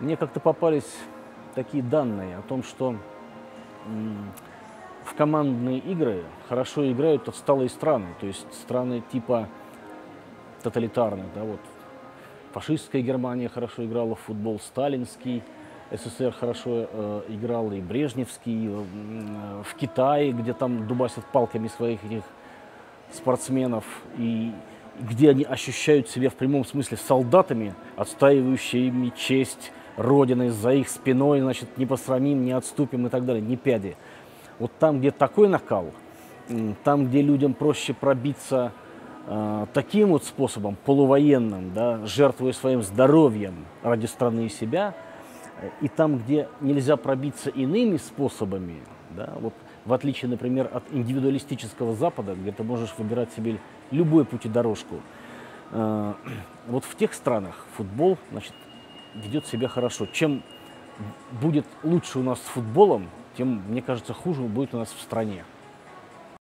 Мне как-то попались такие данные о том, что в командные игры хорошо играют отсталые страны, то есть страны типа тоталитарных. Да, вот. Фашистская Германия хорошо играла в футбол, сталинский, СССР хорошо играл и брежневский, в Китае, где там дубасят палками своих этих спортсменов, и где они ощущают себя в прямом смысле солдатами, отстаивающими честь Родины, за их спиной, значит, не посрамим, не отступим и так далее, не пяди. Вот там, где такой накал, там, где людям проще пробиться таким вот способом, полувоенным, да, жертвуя своим здоровьем ради страны и себя, и там, где нельзя пробиться иными способами, да, вот, в отличие, например, от индивидуалистического Запада, где ты можешь выбирать себе любой путь и дорожку, вот в тех странах футбол, значит, ведет себя хорошо. Чем будет лучше у нас с футболом, тем, мне кажется, хуже будет у нас в стране.